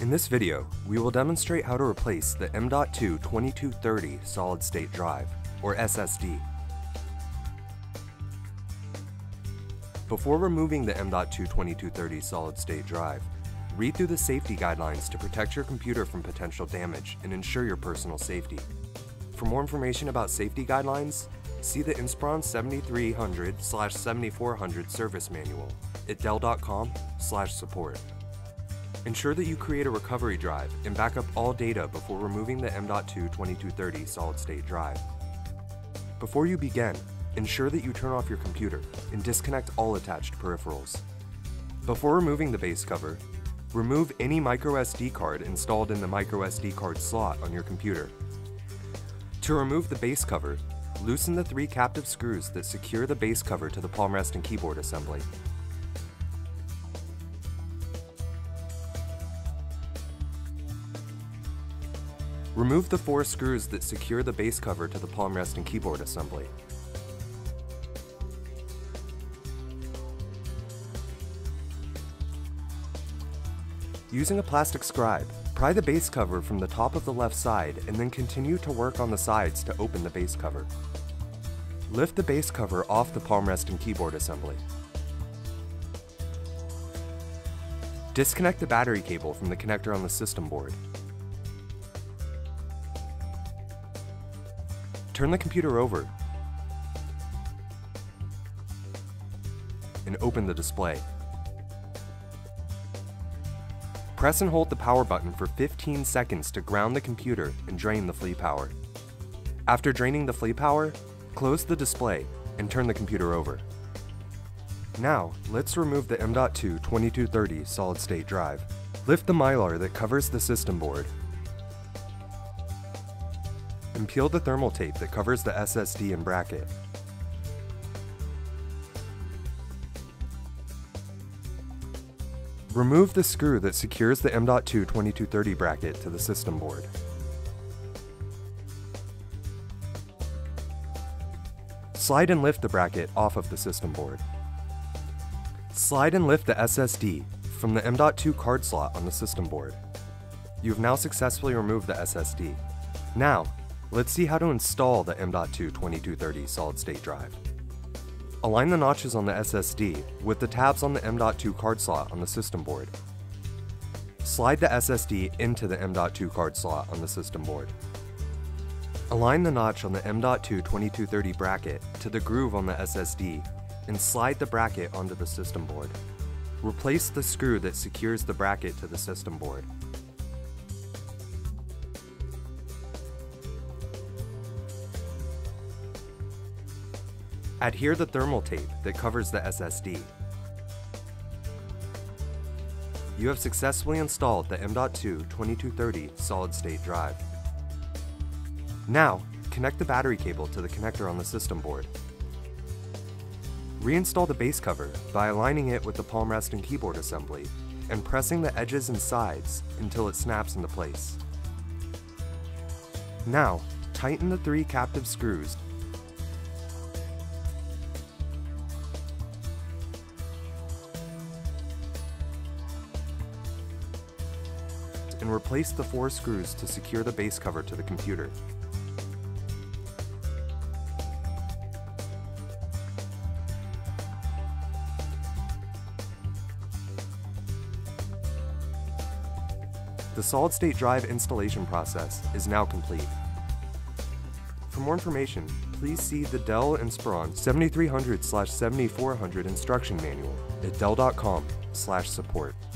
In this video, we will demonstrate how to replace the M.2 2230 solid-state drive, or SSD. Before removing the M.2 2230 solid-state drive, read through the safety guidelines to protect your computer from potential damage and ensure your personal safety. For more information about safety guidelines, see the Inspiron 7300/7400 service manual at dell.com/support. Ensure that you create a recovery drive and back up all data before removing the M.2 2230 solid-state drive. Before you begin, ensure that you turn off your computer and disconnect all attached peripherals. Before removing the base cover, remove any microSD card installed in the microSD card slot on your computer. To remove the base cover, loosen the 3 captive screws that secure the base cover to the palm rest and keyboard assembly. Remove the 4 screws that secure the base cover to the palm rest and keyboard assembly. Using a plastic scribe, pry the base cover from the top of the left side and then continue to work on the sides to open the base cover. Lift the base cover off the palm rest and keyboard assembly. Disconnect the battery cable from the connector on the system board. Turn the computer over and open the display. Press and hold the power button for 15 seconds to ground the computer and drain the flea power. After draining the flea power, close the display and turn the computer over. Now, let's remove the M.2 2230 solid-state drive. Lift the mylar that covers the system board and peel the thermal tape that covers the SSD and bracket. Remove the screw that secures the M.2 2230 bracket to the system board. Slide and lift the bracket off of the system board. Slide and lift the SSD from the M.2 card slot on the system board. You have now successfully removed the SSD. Now, let's see how to install the M.2 2230 solid-state drive. Align the notches on the SSD with the tabs on the M.2 card slot on the system board. Slide the SSD into the M.2 card slot on the system board. Align the notch on the M.2 2230 bracket to the groove on the SSD and slide the bracket onto the system board. Replace the screw that secures the bracket to the system board. Adhere the thermal tape that covers the SSD. You have successfully installed the M.2 2230 solid-state drive. Now, connect the battery cable to the connector on the system board. Reinstall the base cover by aligning it with the palm rest and keyboard assembly and pressing the edges and sides until it snaps into place. Now, tighten the 3 captive screws and replace the 4 screws to secure the base cover to the computer. The solid-state drive installation process is now complete. For more information, please see the Dell Inspiron 7300/7400 instruction manual at dell.com/support.